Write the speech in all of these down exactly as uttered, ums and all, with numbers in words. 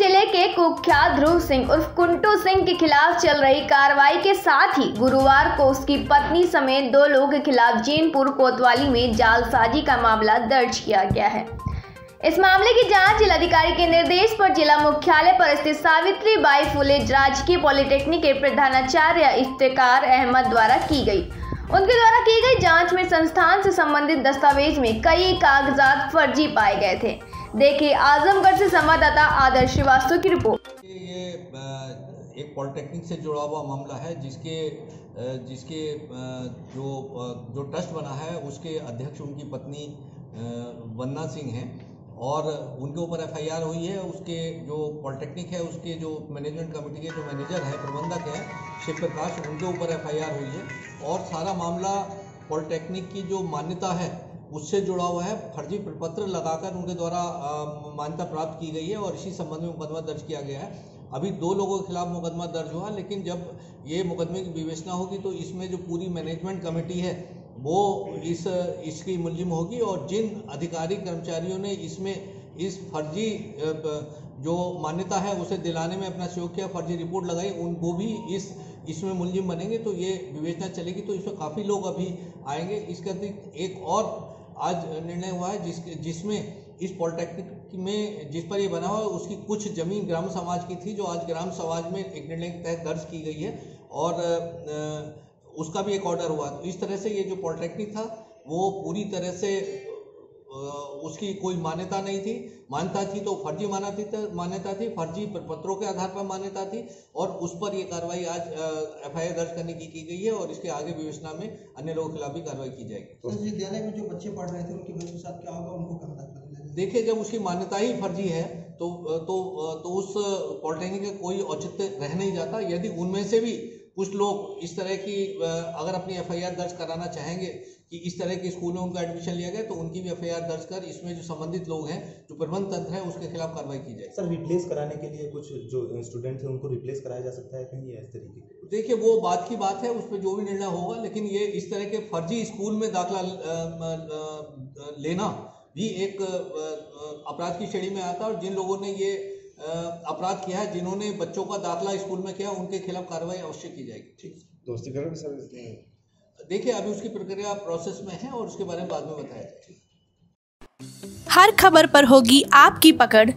जिले के कुख्यात ध्रुव सिंह उर्फ कुंटू सिंह के खिलाफ चल रही कार्रवाई के साथ ही गुरुवार को उसकी पत्नी समेत दो लोगों के खिलाफ जीनपुर कोतवाली में जालसाजी का मामला दर्ज किया गया है। इस मामले की जांच जिलाधिकारी के निर्देश पर जिला मुख्यालय पर स्थित सावित्री बाई फुले राजकीय पॉलिटेक्निक के प्रधानाचार्य इस्तेकार अहमद द्वारा की गई। उनके द्वारा की गई जांच में संस्थान से संबंधित दस्तावेज में कई कागजात फर्जी पाए गए थे। देखिए आजमगढ़ से संवाददाता आदर्श श्रीवास्तव की रिपोर्ट। ये एक पॉलिटेक्निक से जुड़ा हुआ मामला है जिसके जिसके जो जो ट्रस्ट बना है उसके अध्यक्ष उनकी पत्नी वन्ना सिंह हैं और उनके ऊपर एफ आई आर हुई है। उसके जो पॉलिटेक्निक है उसके जो मैनेजमेंट कमेटी के जो मैनेजर है, प्रबंधक है शिव प्रकाश, उनके ऊपर एफ आई आर हुई है और सारा मामला पॉलिटेक्निक की जो मान्यता है उससे जुड़ा हुआ है। फर्जी प्रपत्र लगाकर उनके द्वारा मान्यता प्राप्त की गई है और इसी संबंध में मुकदमा दर्ज किया गया है। अभी दो लोगों के खिलाफ मुकदमा दर्ज हुआ, लेकिन जब ये मुकदमे की विवेचना होगी तो इसमें जो पूरी मैनेजमेंट कमेटी है वो इस इसकी मुलजिम होगी और जिन अधिकारी कर्मचारियों ने इसमें इस फर्जी जो मान्यता है उसे दिलाने में अपना सहयोग किया, फर्जी रिपोर्ट लगाई, उनको भी इस इसमें मुलजिम बनेंगे। तो ये विवेचना चलेगी, तो इसमें काफ़ी लोग अभी आएंगे। इसके अतिरिक्त एक और आज निर्णय हुआ है जिसके जिसमें इस पॉलिटेक्निक में जिस पर ये बना हुआ है उसकी कुछ जमीन ग्राम समाज की थी जो आज ग्राम समाज में एक निर्णय के तहत दर्ज की गई है और उसका भी एक ऑर्डर हुआ। तो इस तरह से ये जो पॉलिटेक्निक था वो पूरी तरह से उसकी कोई मान्यता नहीं थी, मान्यता थी तो फर्जी मान्यता थी, फर्जी पत्रों के आधार पर मान्यता थी और उस पर यह कार्रवाई आज एफ आई आर दर्ज करने की की गई है और इसके आगे विवेचना में अन्य लोगों के खिलाफ भी कार्रवाई की जाएगी। तो विद्यालय में जो बच्चे पढ़ रहे थे उनके बच्चों के साथ क्या होगा, उनको कब तक देखिए जब उसकी मान्यता ही फर्जी है तो तो तो उस पॉलिटेक्निक का कोई औचित्य रह नहीं जाता। यदि उनमें से भी कुछ लोग इस तरह की अगर अपनी एफ आई आर दर्ज कराना चाहेंगे कि इस तरह के स्कूल में उनका एडमिशन लिया गया, तो उनकी भी एफ आई आर दर्ज कर इसमें जो संबंधित लोग हैं, जो प्रबंध तंत्र है, उसके खिलाफ कार्रवाई की जाए। सर रिप्लेस कराने के लिए कुछ जो स्टूडेंट्स हैं उनको रिप्लेस कराया जा सकता है कहीं इस तरीके से? देखिए वो बात की बात है, उस पर जो भी निर्णय होगा, लेकिन ये इस तरह के फर्जी स्कूल में दाखिला लेना भी एक अपराध की श्रेणी में आता है और जिन लोगों ने ये अपराध किया है, जिन्होंने बच्चों का दाखिला स्कूल में किया, उनके खिलाफ कार्रवाई अवश्य की जाएगी। ठीक दोस्ती करेंगे सर, देखिए अभी उसकी प्रक्रिया प्रोसेस में है और उसके बारे में बाद में बताया जाएगा। हर खबर पर होगी आपकी पकड़।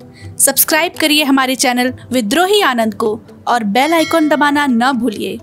सब्सक्राइब करिए हमारे चैनल विद्रोही आनंद को और बेल आइकॉन दबाना न भूलिए।